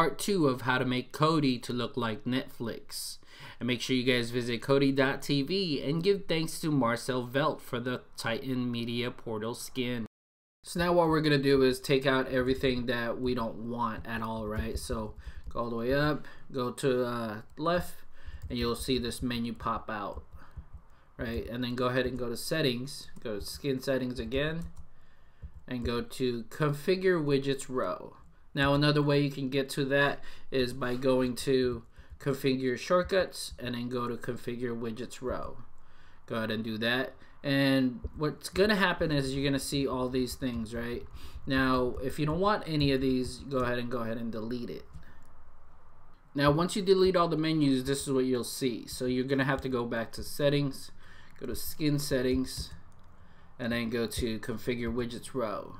part 2 of how to make Kodi to look like Netflix. And make sure you guys visit Kodi.tv and give thanks to Marcel Velt for the Titan Media Portal skin. So now what we're going to do is take out everything that we don't want at all, right? So go all the way up, go to left, and you'll see this menu pop out, right? And then go ahead and go to settings, go to skin settings again, and go to configure widgets row. Now another way you can get to that is by going to configure shortcuts and then go to configure widgets row. Go ahead and do that. And what's gonna happen is you're gonna see all these things, right? Now if you don't want any of these, go ahead and delete it. Now once you delete all the menus, this is what you'll see. So you're gonna have to go back to settings, go to skin settings, and then go to configure widgets row.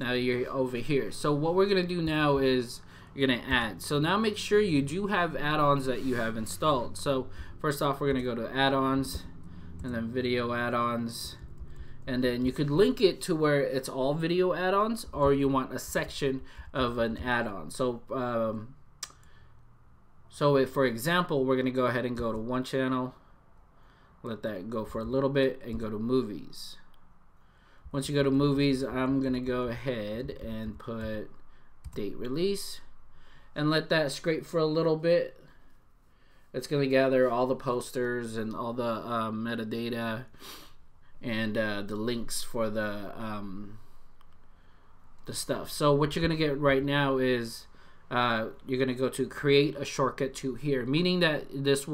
Now you're over here. So what we're gonna do now is you're gonna add. So now make sure you do have add-ons that you have installed. So first off, we're gonna go to add-ons, and then video add-ons, and then you could link it to where it's all video add-ons, or you want a section of an add-on. So if, for example, we're gonna go ahead and go to one channel, let that go for a little bit, and go to movies. Once you go to movies, I'm gonna go ahead and put date release and let that scrape for a little bit. It's going to gather all the posters and all the metadata and the links for the stuff. So what you're going to get right now is you're going to go to create a shortcut to here, meaning that this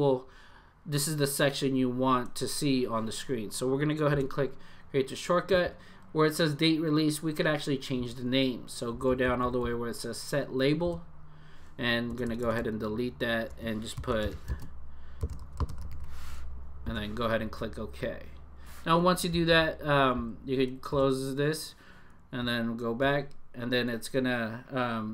is the section you want to see on the screen. So we're going to go ahead and click create a shortcut. Where it says date release, we could actually change the name. So go down all the way where it says set label. And I'm gonna go ahead and delete that and just put, and then go ahead and click OK. Now once you do that, you can close this and then go back, and then it's gonna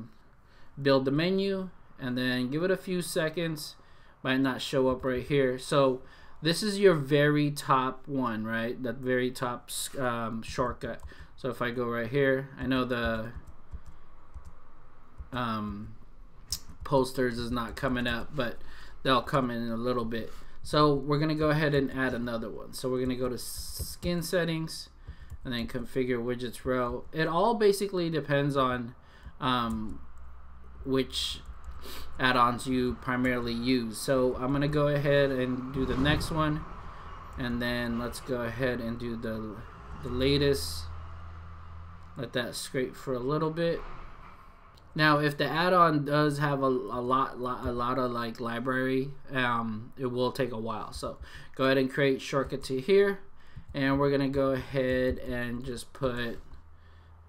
build the menu, and then give it a few seconds. Might not show up right here. So this is your very top one, right? That very top shortcut. So if I go right here, I know the posters is not coming up, but they'll come in a little bit. So we're gonna go ahead and add another one. So we're gonna go to skin settings and then configure widgets row. It all basically depends on which add-ons you primarily use. So I'm gonna go ahead and do the next one, and then let's go ahead and do the latest. Let that scrape for a little bit. Now, if the add-on does have a lot of like library, it will take a while. So go ahead and create shortcut to here, and we're gonna go ahead and just put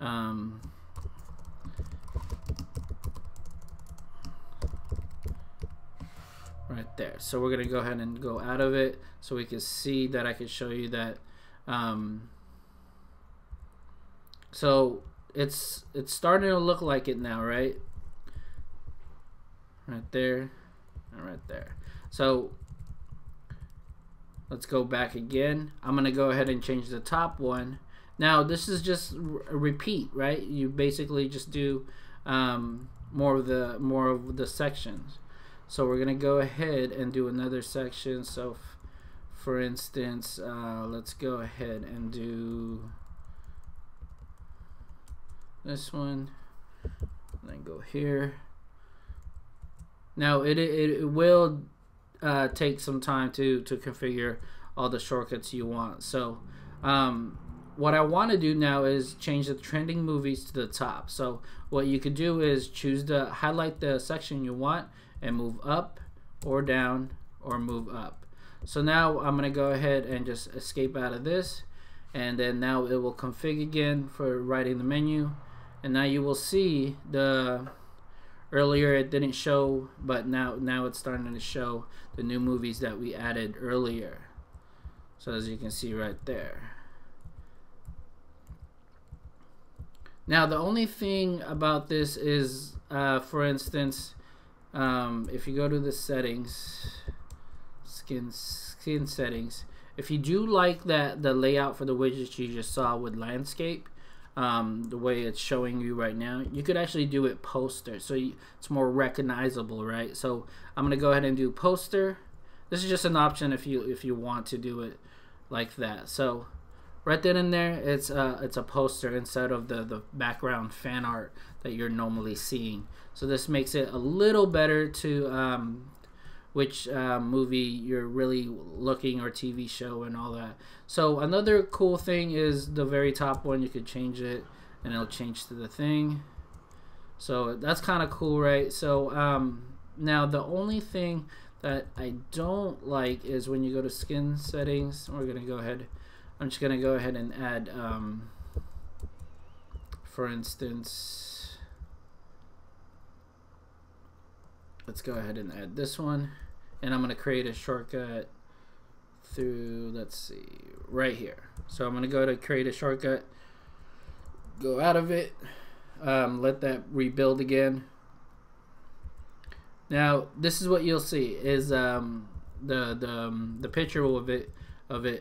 right there. So we're gonna go ahead and go out of it so we can see that I can show you that. So it's starting to look like it now, right? Right there and right there. So let's go back again. I'm gonna go ahead and change the top one. Now this is just a repeat, right? You basically just do more of the sections. So we're gonna go ahead and do another section. So for instance, let's go ahead and do this one, and then go here. Now it will take some time to configure all the shortcuts you want. So what I want to do now is change the trending movies to the top. So what you could do is choose to highlight the section you want and move up or down or move up. So now I'm gonna go ahead and just escape out of this, and then now it will config again for writing the menu. And now you will see the earlier it didn't show, but now it's starting to show the new movies that we added earlier. So as you can see right there. Now the only thing about this is, for instance, if you go to the settings, skin settings, if you do like that the layout for the widgets you just saw with landscape, the way it's showing you right now, you could actually do it poster, so it's more recognizable, right? So I'm gonna go ahead and do poster. This is just an option if you want to do it like that. So right then and there, it's a poster instead of the background fan art that you're normally seeing. So this makes it a little better to which movie you're really looking, or TV show and all that. So another cool thing is the very top one. You could change it and it'll change to the thing. So that's kind of cool, right? So now the only thing that I don't like is when you go to skin settings. We're gonna go ahead, I'm just gonna go ahead and add for instance, let's go ahead and add this one, and I'm gonna create a shortcut through, let's see, right here. So I'm gonna go to create a shortcut, go out of it, let that rebuild again. Now this is what you'll see is the picture of it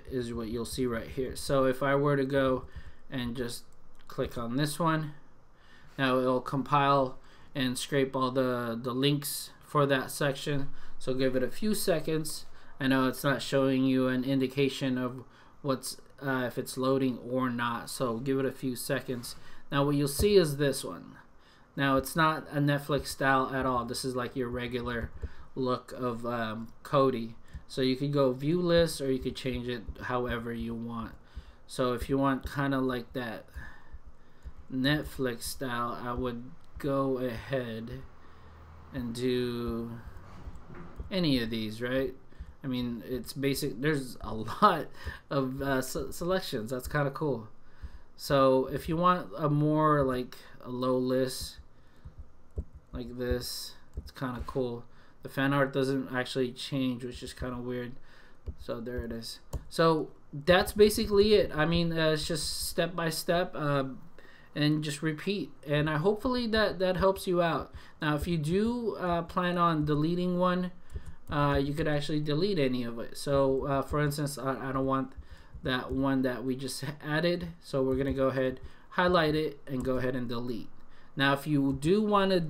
is what you'll see right here. So if I were to go and just click on this one, now it'll compile and scrape all the links for that section. So give it a few seconds. I know it's not showing you an indication of what's if it's loading or not, so give it a few seconds. Now what you'll see is this one. Now it's not a Netflix style at all. This is like your regular look of Kodi. So you could go view list, or you could change it however you want. So if you want kind of like that Netflix style, I would go ahead and do any of these, right? I mean, it's basic. There's a lot of selections. That's kind of cool. So if you want a more like a low list like this, it's kind of cool. The fan art doesn't actually change, which is kind of weird. So there it is. So that's basically it. I mean, it's just step by step and just repeat. And hopefully that helps you out. Now, if you do plan on deleting one, you could actually delete any of it. So for instance, I don't want that one that we just added. So we're going to go ahead, highlight it, and go ahead and delete. Now, if you do want to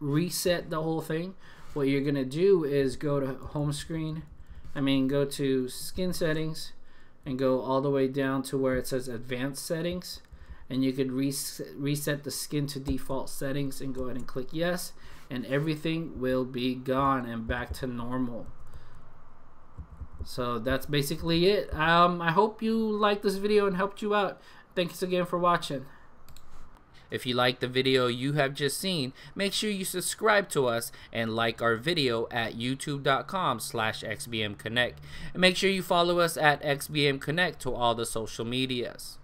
reset the whole thing, what you're gonna do is go to home screen, go to skin settings, and go all the way down to where it says advanced settings, and you could reset the skin to default settings and go ahead and click yes, and everything will be gone and back to normal. So that's basically it. I hope you liked this video and helped you out. Thanks again for watching. If you like the video you have just seen, make sure you subscribe to us and like our video at youtube.com/xbmconnect. And make sure you follow us at XBM Connect to all the social medias.